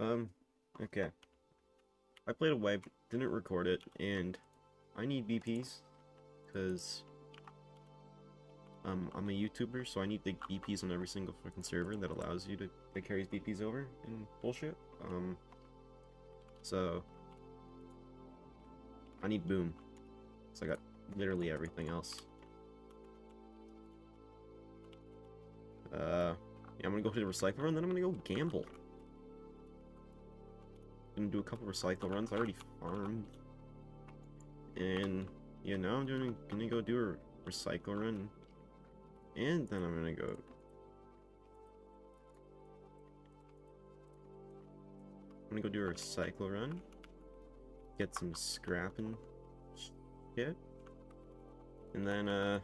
Okay. I played a wipe, didn't record it, and I need BPs, because I'm a YouTuber, so I need the BPs on every single fucking server that allows you to, that carries BPs over and bullshit. So I need BOOM, so I got literally everything else. Yeah, I'm gonna go to the Recycler run, then I'm gonna go gamble. Gonna do a couple Recycler runs. I already farmed, and yeah, now I'm gonna go do a Recycler run, and then I'm gonna go. I'm gonna go do a Recycler run, get some scrap and shit, and then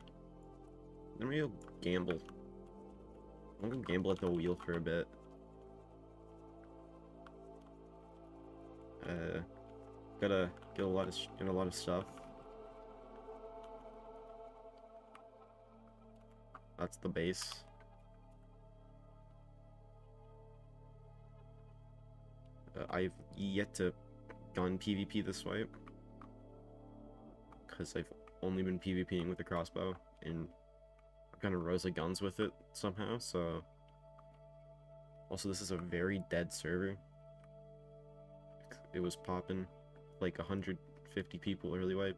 we go gamble. I'm gonna gamble at the wheel for a bit. Gotta get a lot of stuff. That's the base. I've yet to gone PvP this wipe, because I've only been PvPing with the crossbow and kind of rows of guns with it somehow. So also, this is a very dead server. It was popping like 150 people early wipe,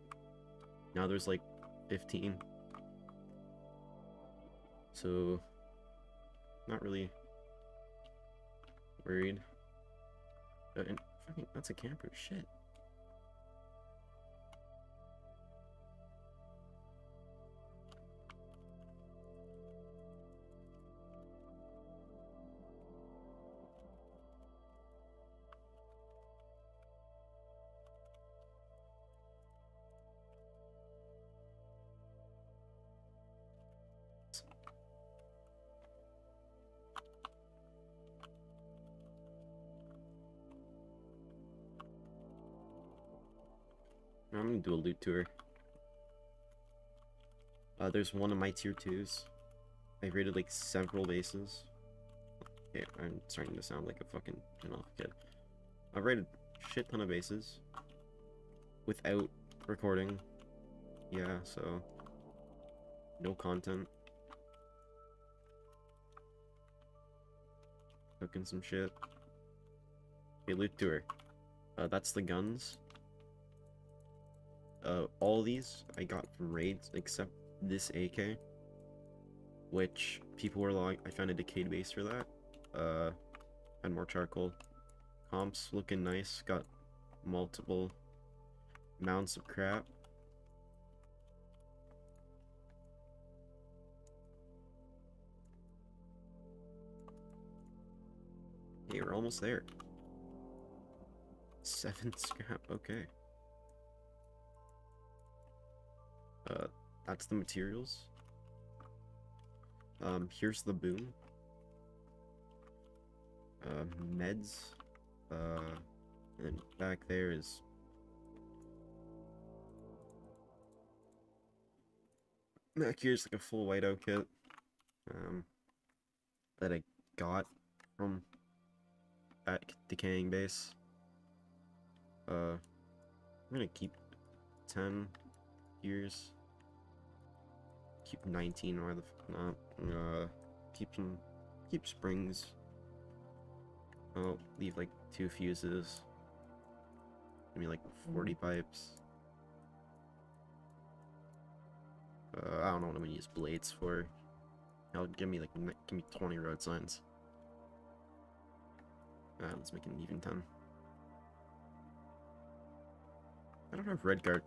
now there's like 15, so not really worried. And fucking, that's a camper, shit. I'm gonna do a loot tour. There's one of my tier 2s. I raided like several bases. Okay, I'm starting to sound like a fucking off kid. I've raided a shit ton of bases without recording. Yeah, so no content. Cooking some shit. Okay, loot tour. That's the guns. All these I got from raids, except this AK, which people were like, I found a decayed base for that. Had more charcoal. Comps looking nice. Got multiple mounts of crap. Hey, we're almost there. 7 scrap, okay. That's the materials. Here's the boom. Meds. And then back there is back here's like a full white oak kit. That I got from that decaying base. I'm gonna keep 10 years. Keep 19, why the fuck not? Keep springs. I'll leave like 2 fuses. I mean, like 40 pipes. I don't know what I'm gonna use blades for. I'll give me 20 road signs. Let's make it an even 10. I don't have red guard.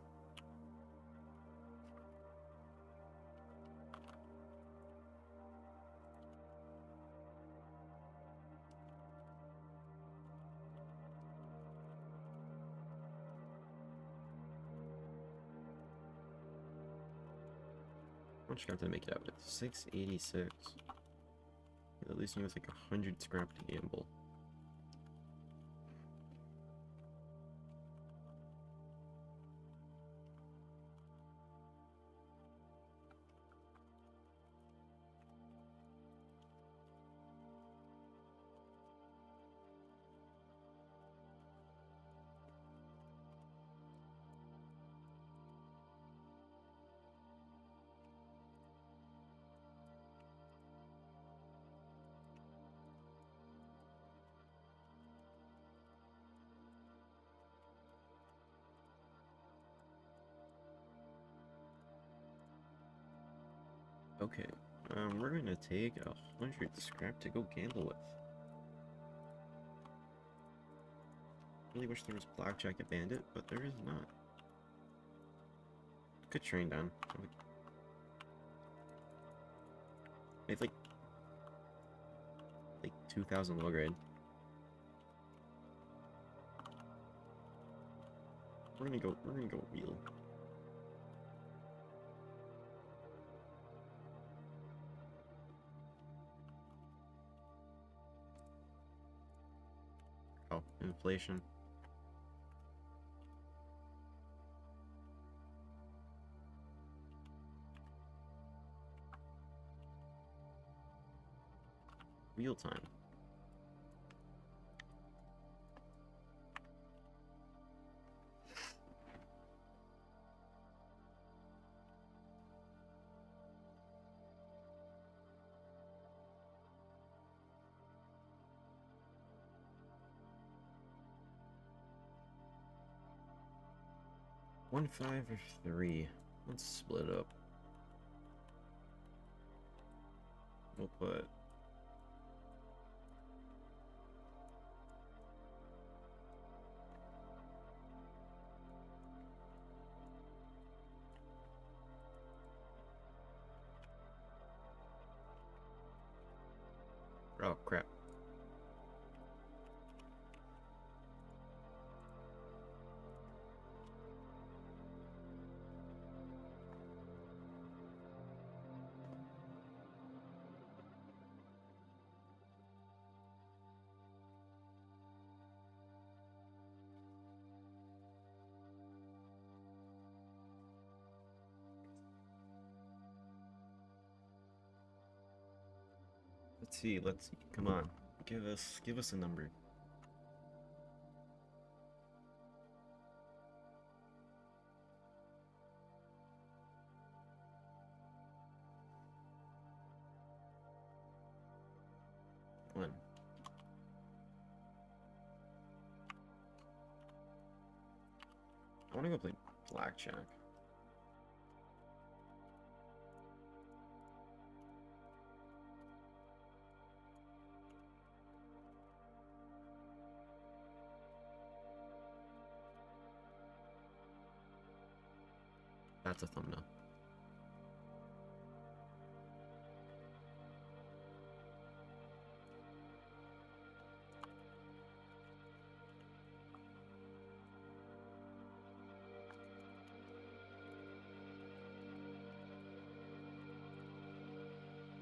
I'm gonna make it out with 686. At least it was like 100 scrap to gamble. Okay, we're gonna take 100 scrap to go gamble with. Really wish there was Blackjack at Bandit, but there is not. Good train down. It's like 2,000 low grade. We're gonna go wheel. Oh, inflation. Wheel time. One, 5, or 3. Let's split up. We'll put. Oh, crap. Let's see, come on, give us a number. One. I wanna go play Blackjack. That's a thumbnail.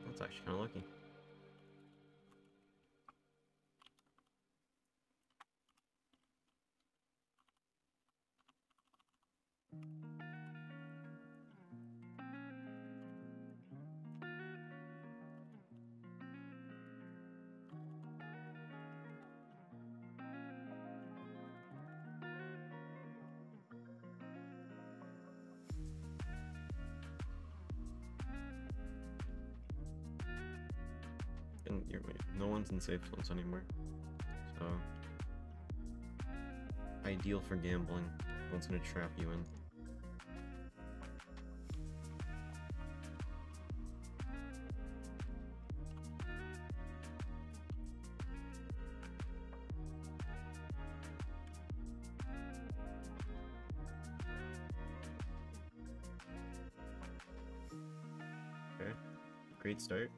That's actually kind of lucky. No one's in safe zones anymore, so ideal for gambling. No one's gonna trap you in. Okay, great start.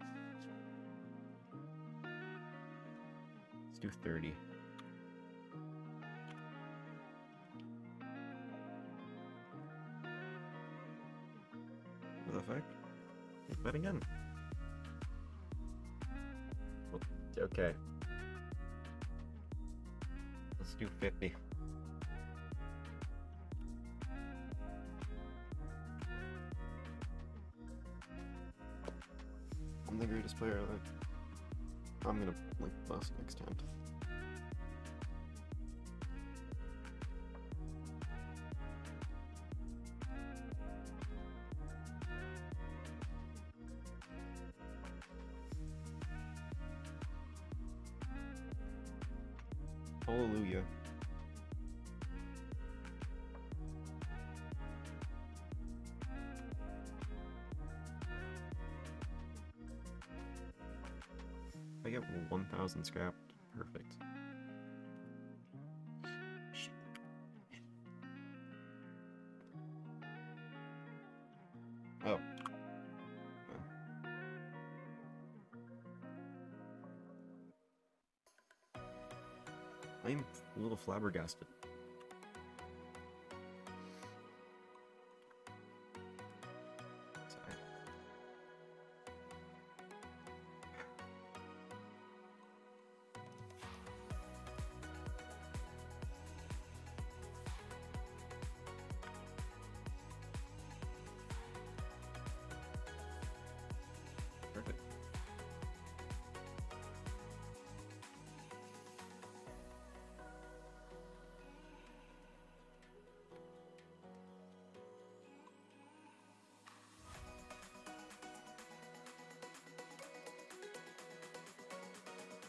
Do 30. What the fuck? He's betting again. Okay. Let's do 50. I'm the greatest player alive. I'm gonna like bust next time. Hallelujah. 1,000 scrap. Perfect. Oh. I'm a little flabbergasted.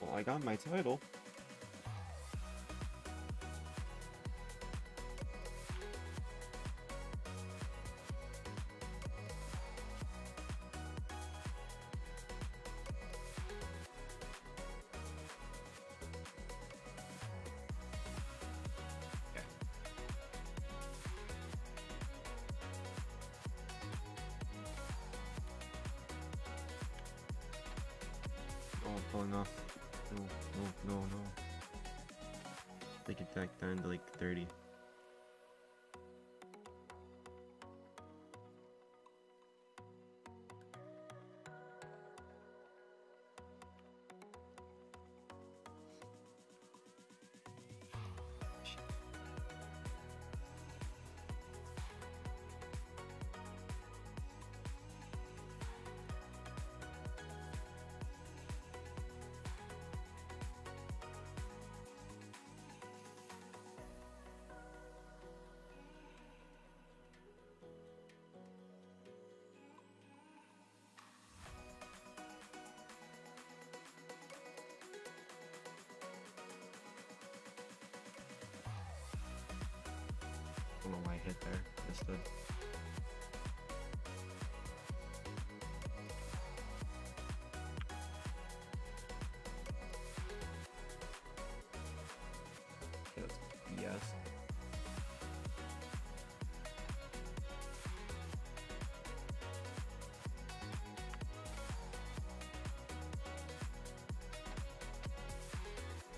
Well, I got my title. Oh, I'm falling off. No. They can tack down to like 30. I don't know why I hit there. Missed it. Okay, that's BS.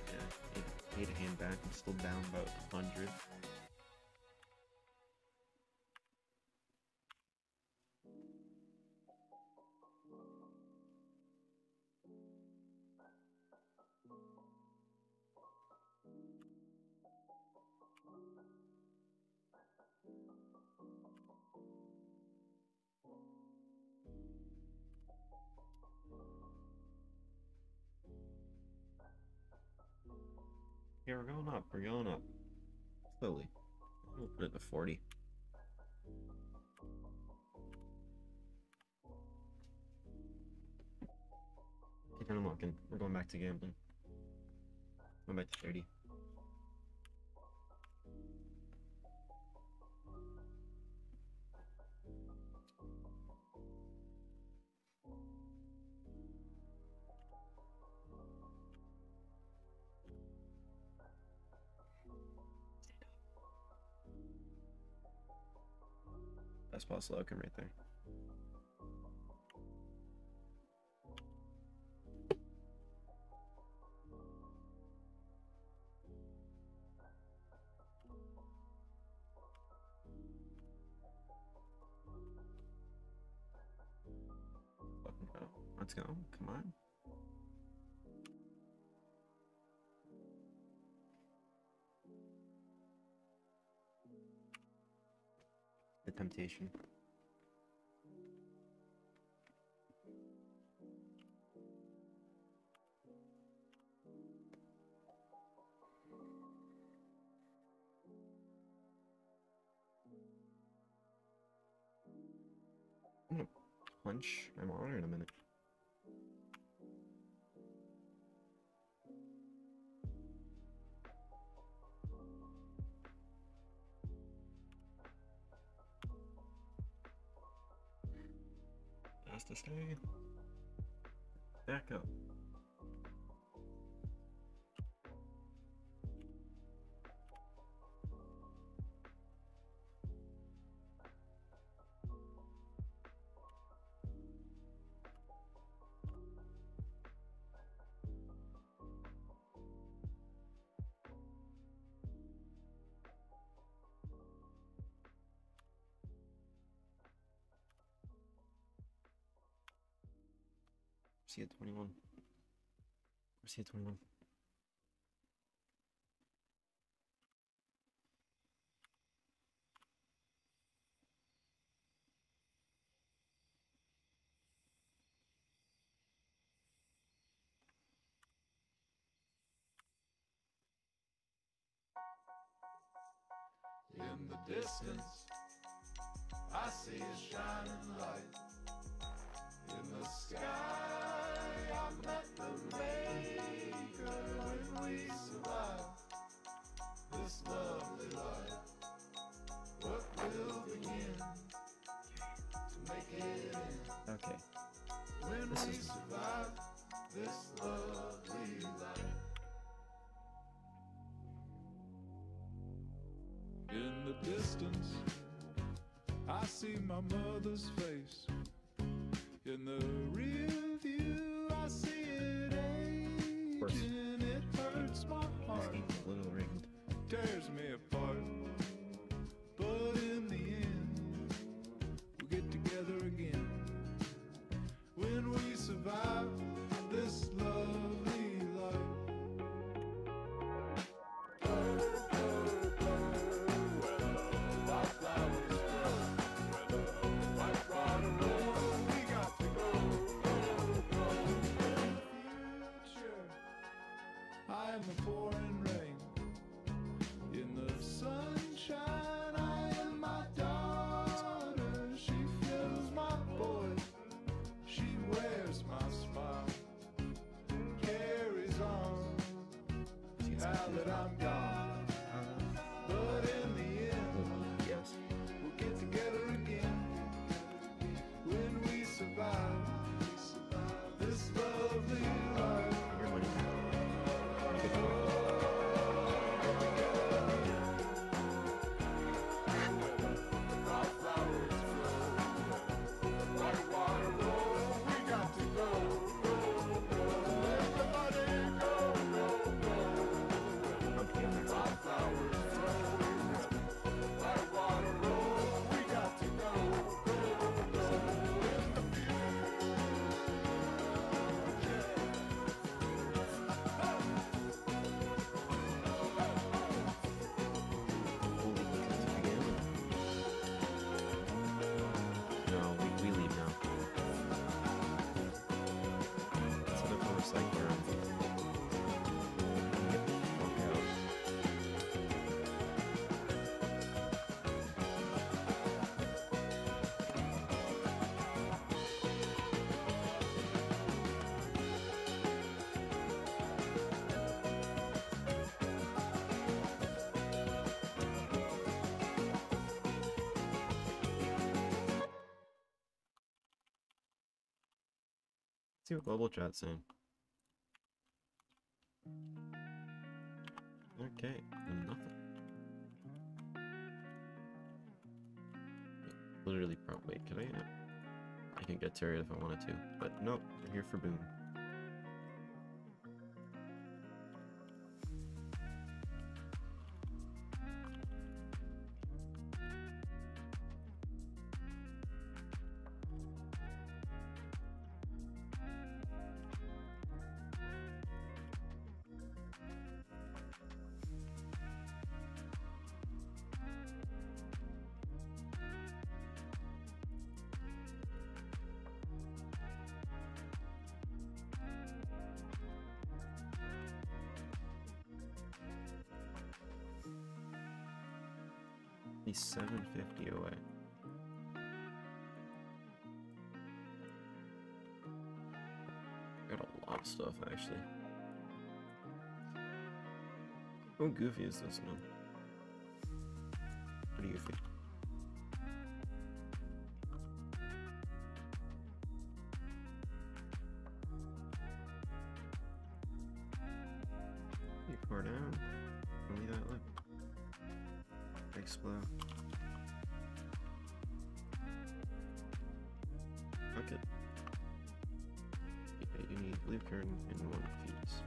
Yeah, made a hand back. I'm still down about 100. Yeah, we're going up. Slowly. We'll put it to 40. Keep on unlocking. We're going back to gambling. Going back to 30. Best possible outcome right there. Fucking go. Let's go. Come on. Temptation. I'm gonna punch my monitor in a minute. To stay back up. Where's he at 21? Where's he at 21? In the distance, I see a shining light. In the sky, I met the maker when we survive this lovely life. What will begin to make it end? Okay. When this we survive this lovely life. In the distance, I see my mother's face. In the rear view, I see it aging. It hurts my heart, tears me apart. But in the end, we'll get together again. When we survive this lovely life. See what global chat's saying. Okay, nothing. Literally, probably. Wait, can I? I can get Terry if I wanted to, but nope. I'm here for Boom. He's 750 away. Got a lot of stuff actually. How goofy is this one? Pretty goofy. Pretty far down. Only that lip. Explode. Okay. Yeah, you need leaf curtain and one fuse.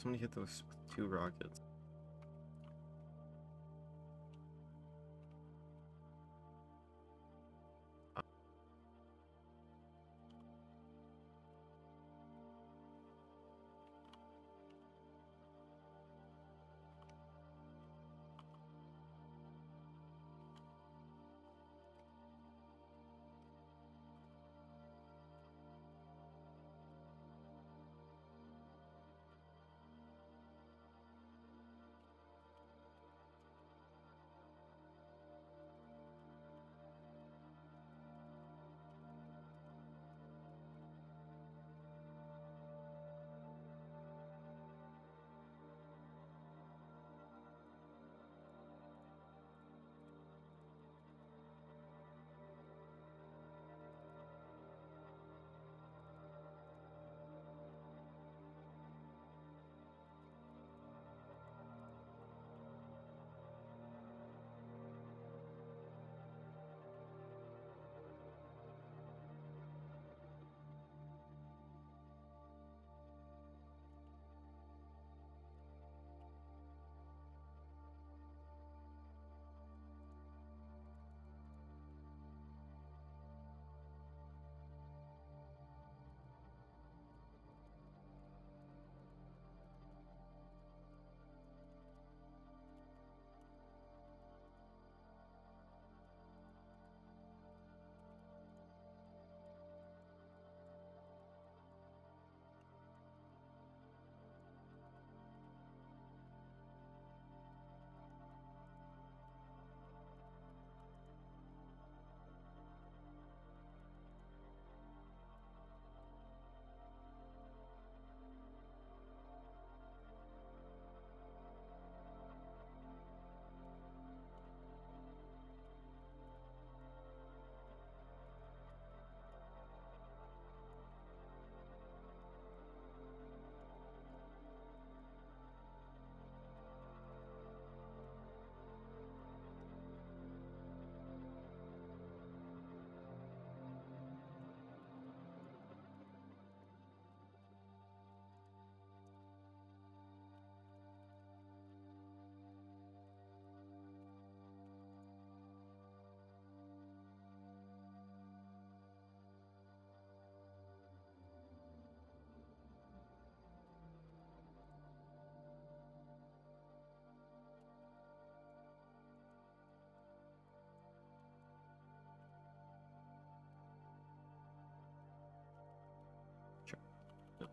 Somebody hit those with 2 rockets.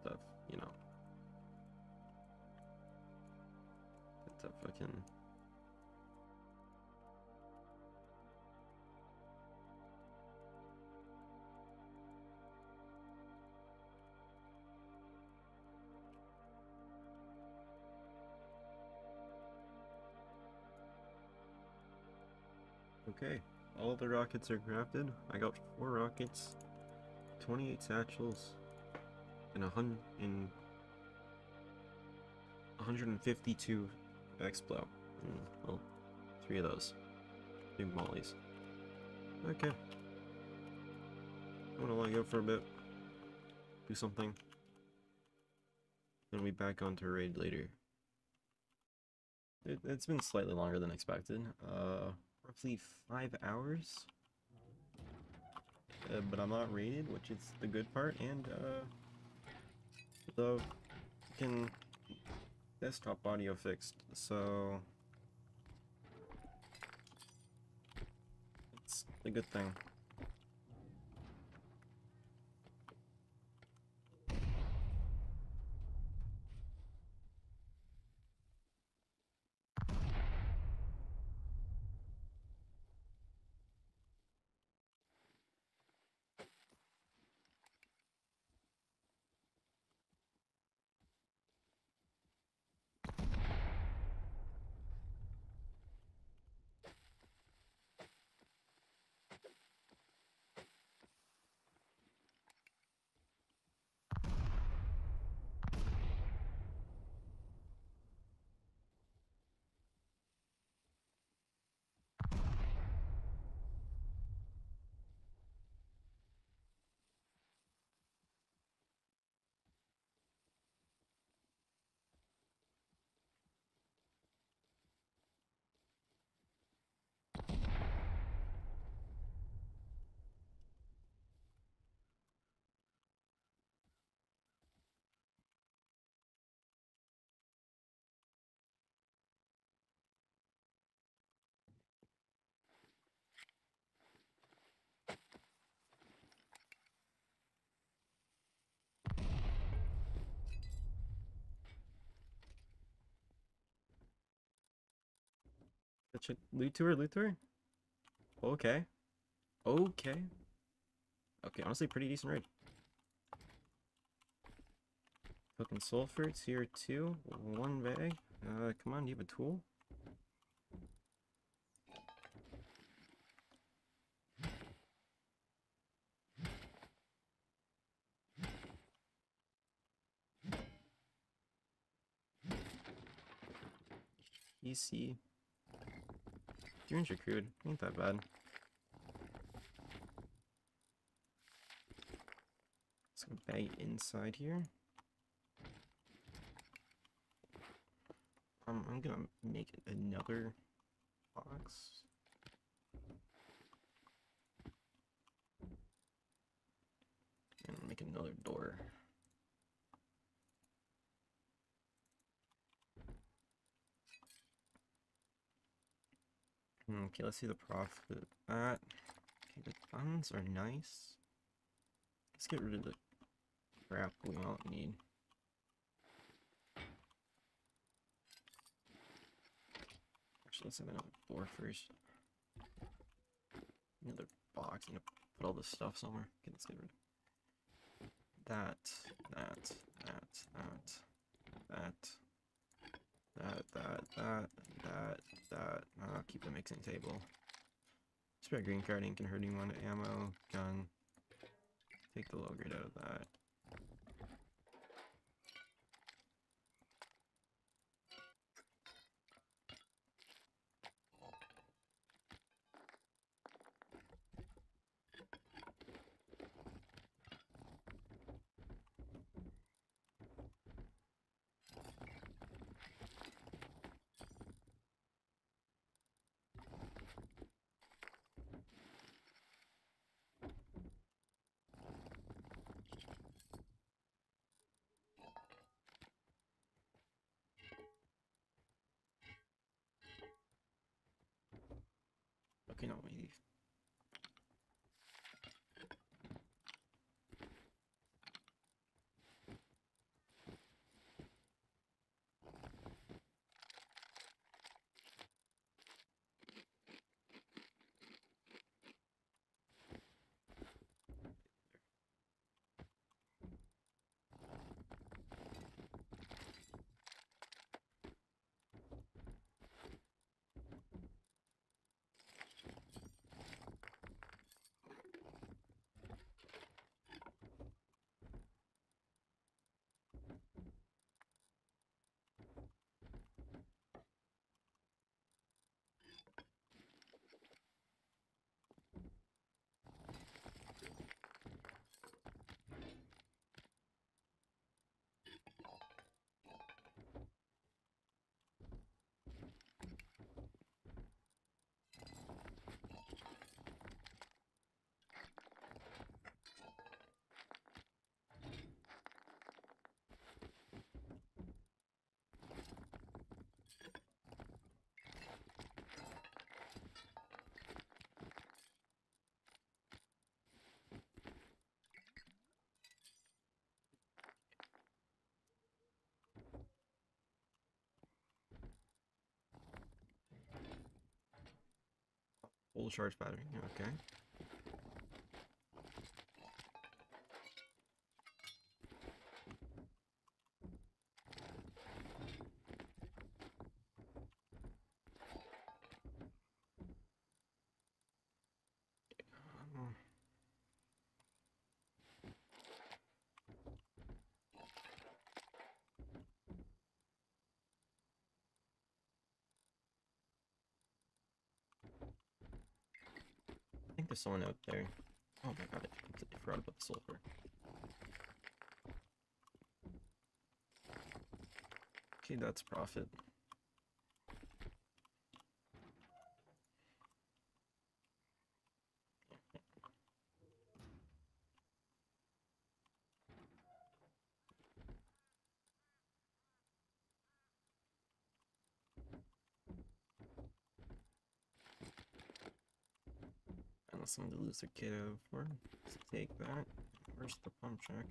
Stuff, you know. Get that fucking... Okay, all the rockets are crafted. I got 4 rockets, 28 satchels, and 152 explo. Well, 3 of those. 2 mollies. Okay. I'm gonna let go for a bit. Do something. Then we back onto raid later. It's been slightly longer than expected. Roughly 5 hours. But I'm not raided, which is the good part, and the fucking desktop audio fixed, so it's a good thing. Such a loot tour. Okay, honestly, pretty decent raid. Cooking sulfur, tier 2, one bag. Come on, do you have a tool? EC. 300 crude, ain't that bad. Let's go bag inside here. I'm gonna make another box. And make another door. Okay, let's see the profit. Okay, the guns are nice. Let's get rid of the crap we don't need. Actually, let's have another door first. Another box. I'm gonna put all this stuff somewhere. Okay, let's get rid of that. I'll keep the mixing table. Spare green card ain't gonna hurt anyone. Ammo, gun. Take the low grade out of that. Okay, no, maybe. Full charge battery, okay. There's someone out there. Oh my god, I completely forgot about the sulfur. Okay, that's profit. Someone to lose their kiddo for. Let's take that. Where's the pump check?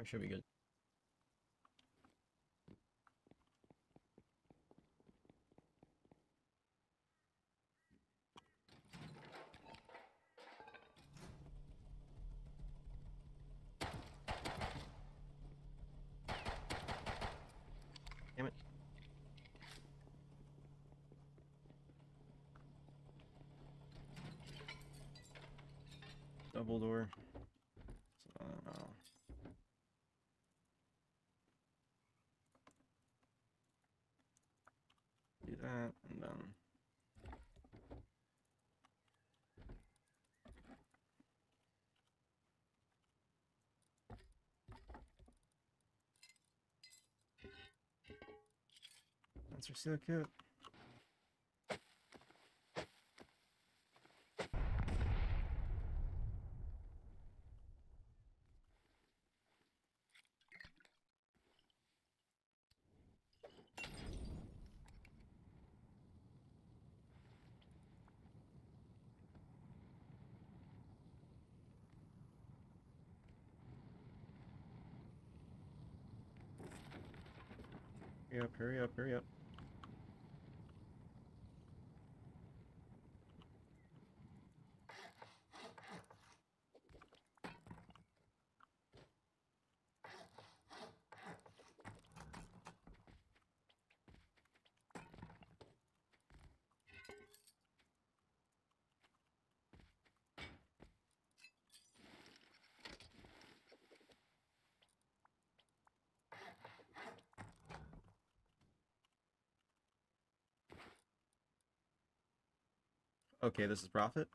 I should be good. Damn it. Double door. Do that and then. That's our seal coat. Hurry up, hurry up, hurry up. Okay, this is profit.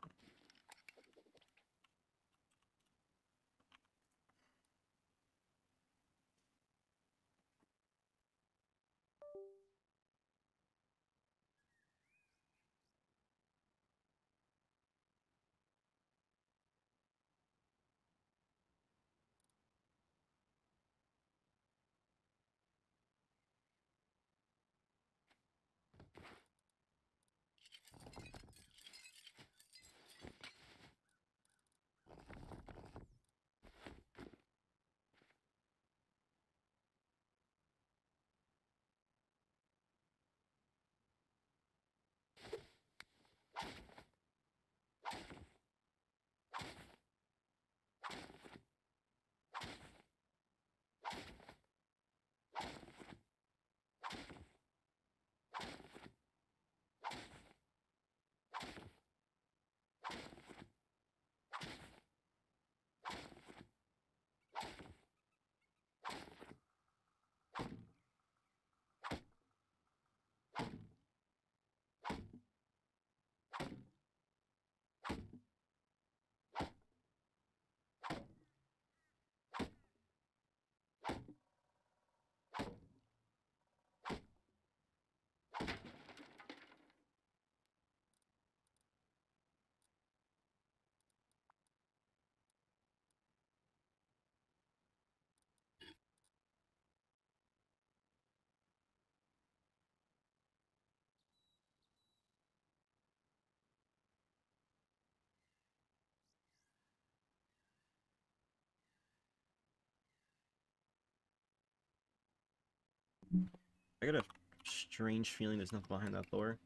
I got a strange feeling there's nothing behind that door.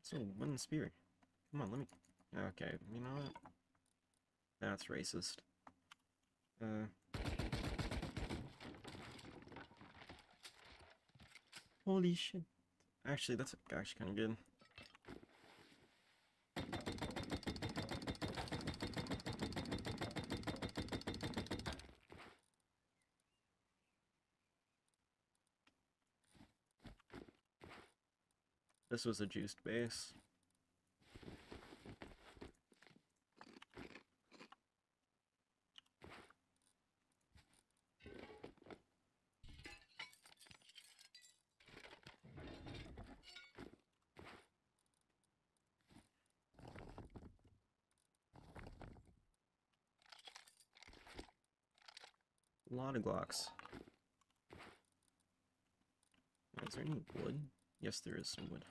It's a wooden spear. Come on, let me... Okay, you know what? That's racist. Holy shit. Actually, that's actually kind of good. This was a juiced base. A lot of Glocks. Is there any wood? Yes, there is some wood.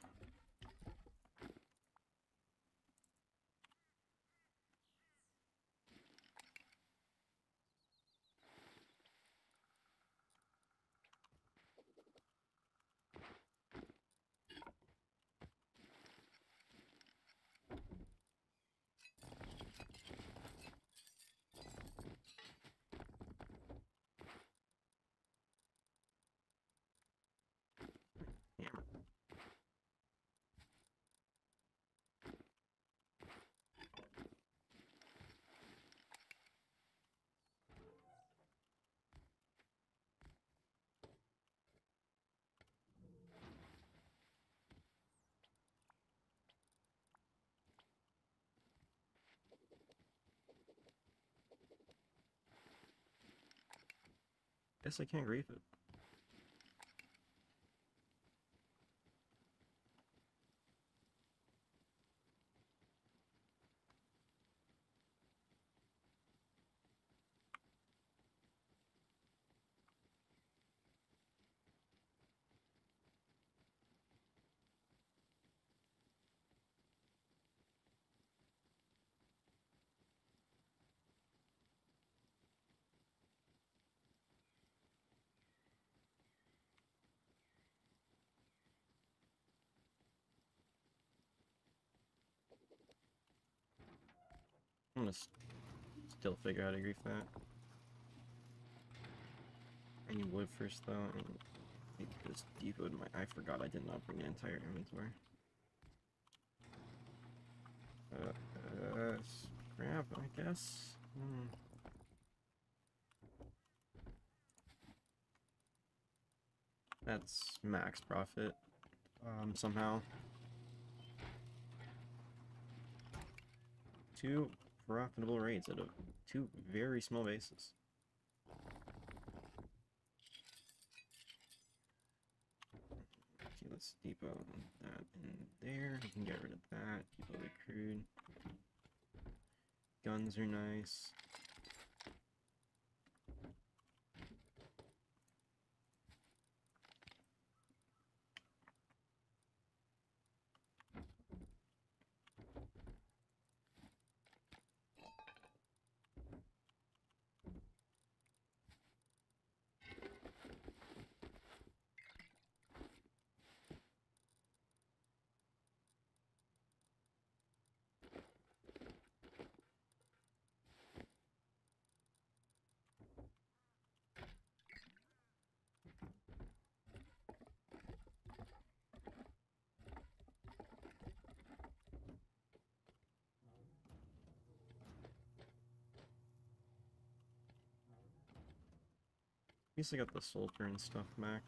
Guess I can't grief it. I'm gonna still figure out how to grief that. I need wood first though, and I need this depot. I forgot I did not bring the entire inventory. Scrap, I guess. That's max profit. Somehow. 2 profitable raids out of 2 very small bases. Okay, let's depot that in there. We can get rid of that. Depot the crude. Guns are nice. At least I got the sulfur and stuff back.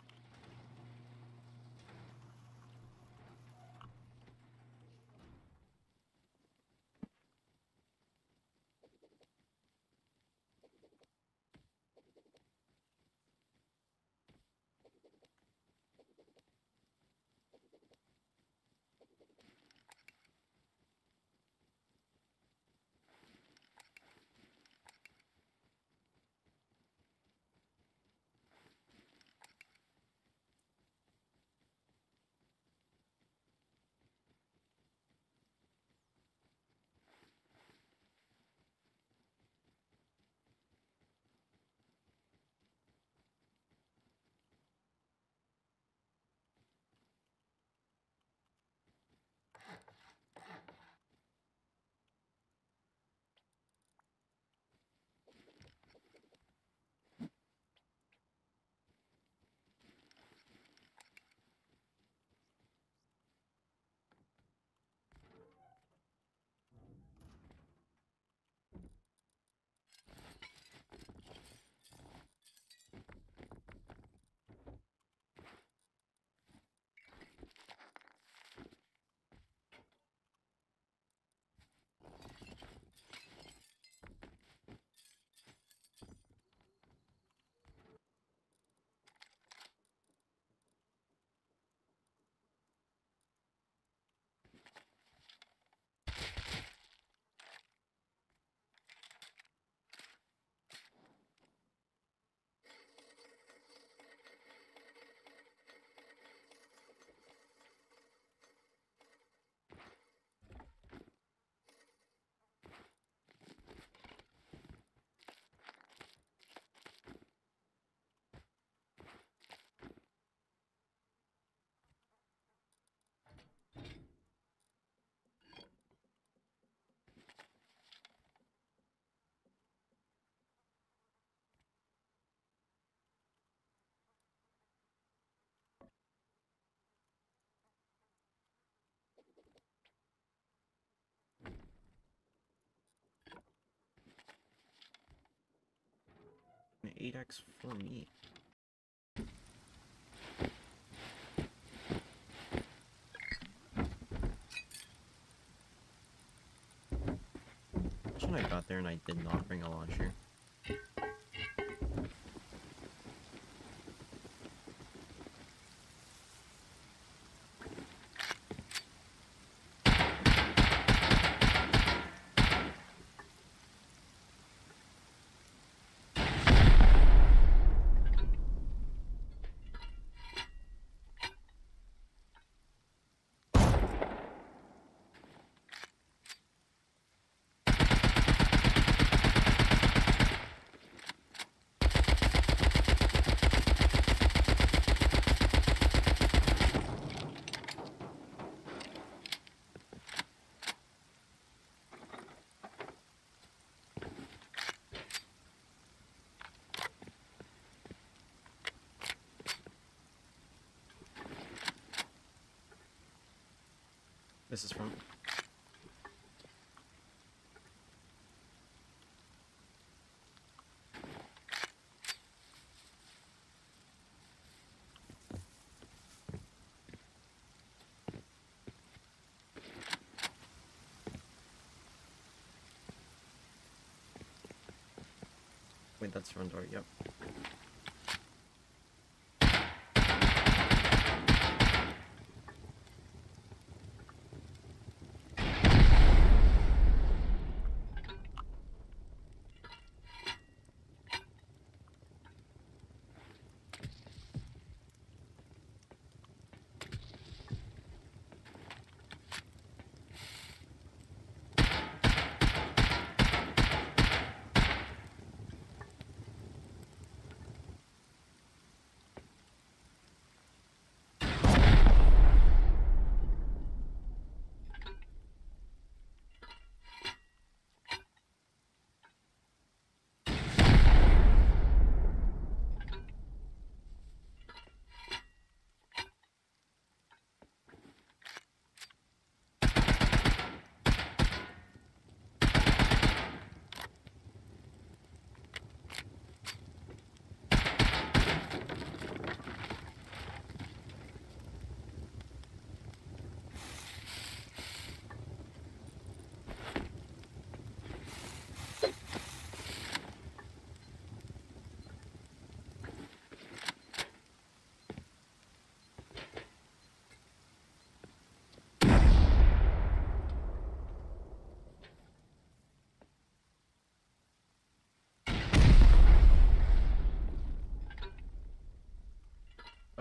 8x for me. That's when I got there and I did not bring a launcher. This is from. Wait, that's front door, yep.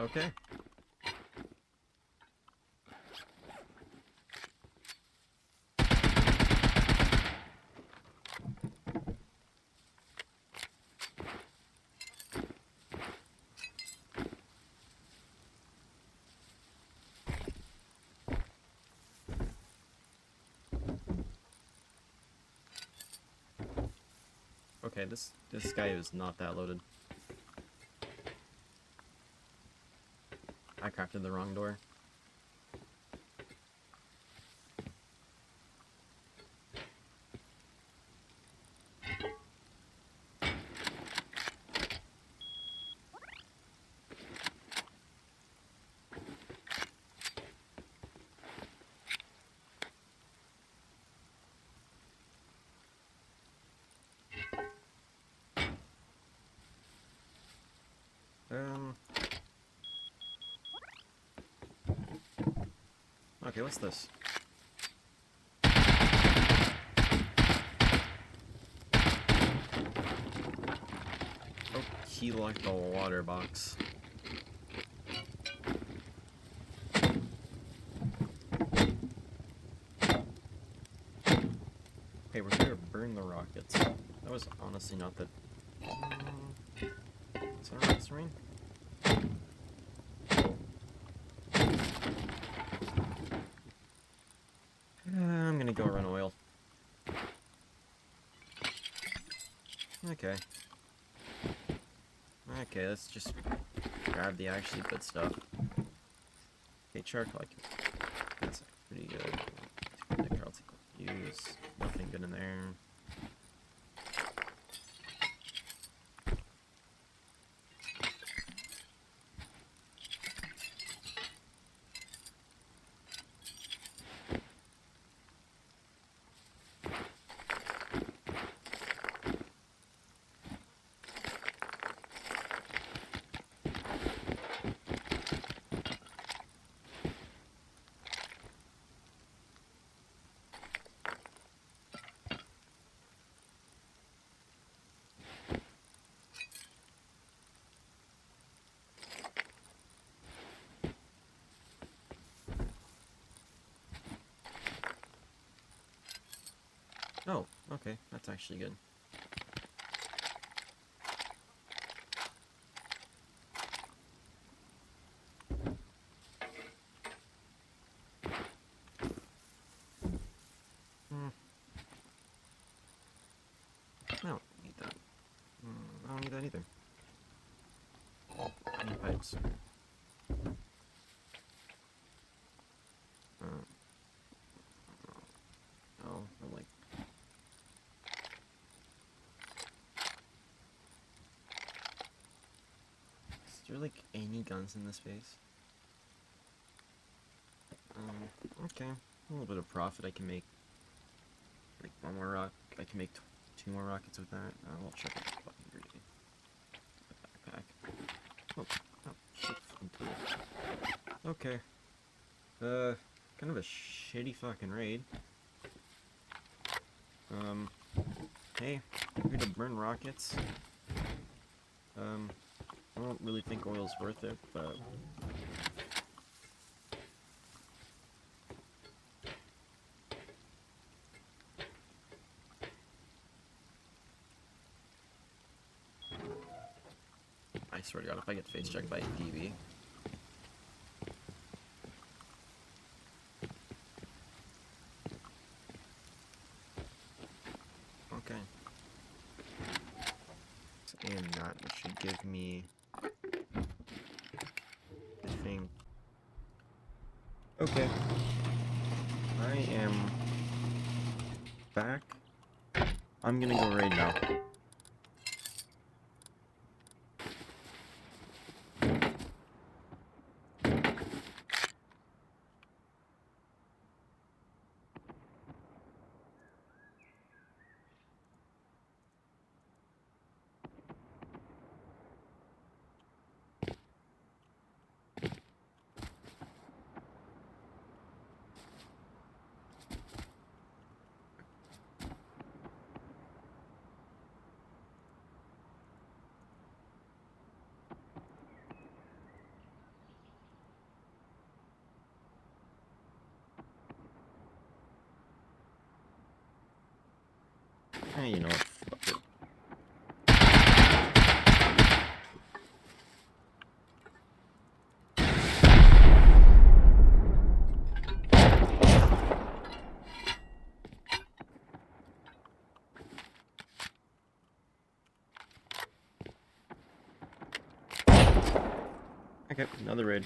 Okay. Okay, this guy is not that loaded. I crafted the wrong door. Okay, what's this? Oh, he locked the water box. Hey, we're gonna burn the rockets. That was honestly not the... Is that a rocket's rain? Go run oil. Okay. Okay, let's just grab the actually good stuff. Okay, charcoal. That's pretty good. Use nothing good in there. Oh, okay, that's actually good. Is there like any guns in this space? Okay, a little bit of profit I can make. Like one more rock, I can make two more rockets with that. I'll check out the fucking grenade. Backpack. Oh, shit, fucking cool. Okay. Kind of a shitty fucking raid. Hey, I'm here to burn rockets. I don't really think oil's worth it, but... I swear to God, if I get face checked by a DB... Okay. And that should give me... Okay, I am back. I'm gonna go raid now. You know, fuck it. Okay, another raid.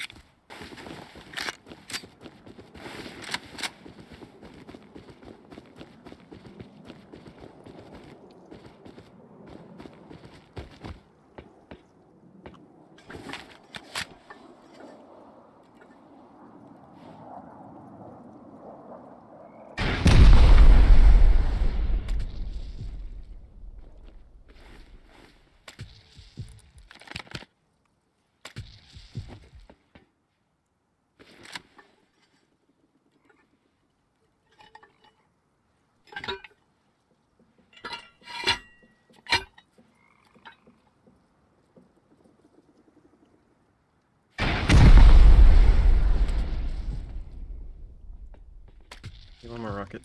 One more rocket.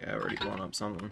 Yeah, already blown up something.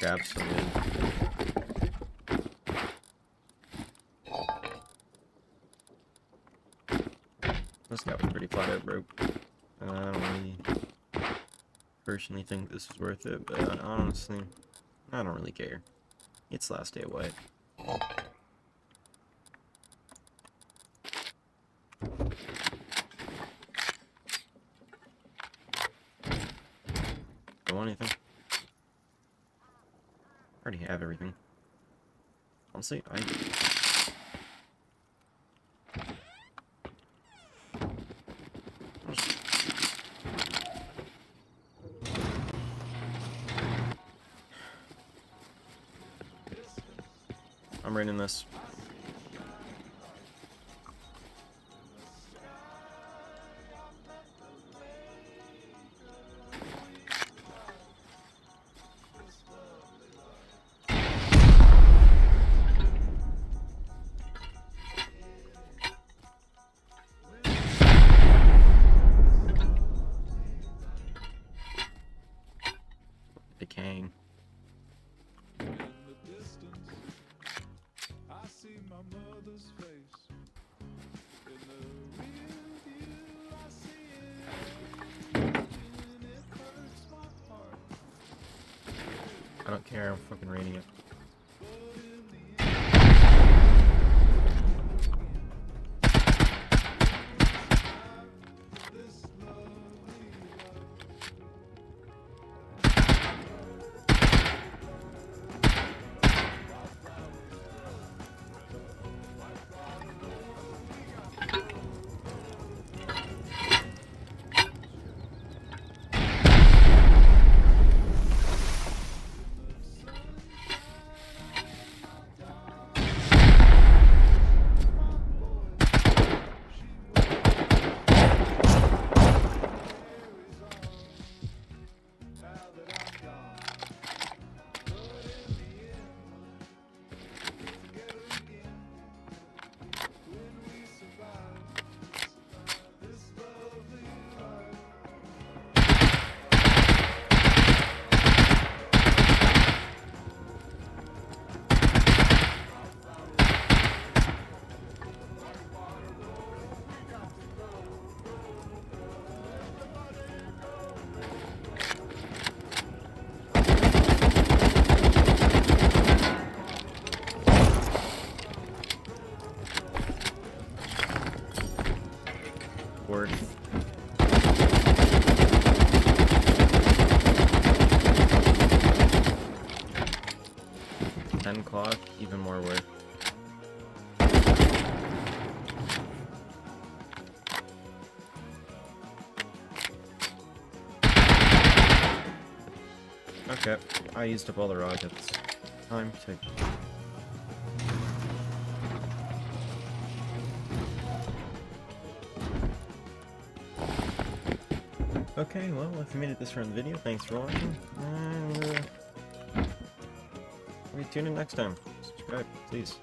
grab some. This guy was pretty flat out rope. I don't really personally think this is worth it, but honestly, I don't really care. It's last day of white. Don't want anything. I already have everything. Honestly, I do. I'm running this. I don't care, I'm fucking reading it. Okay, I used up all the rockets. Time to... Okay, well, if you made it this far in the video, thanks for watching, and... we'll be tuning in next time. Subscribe, please.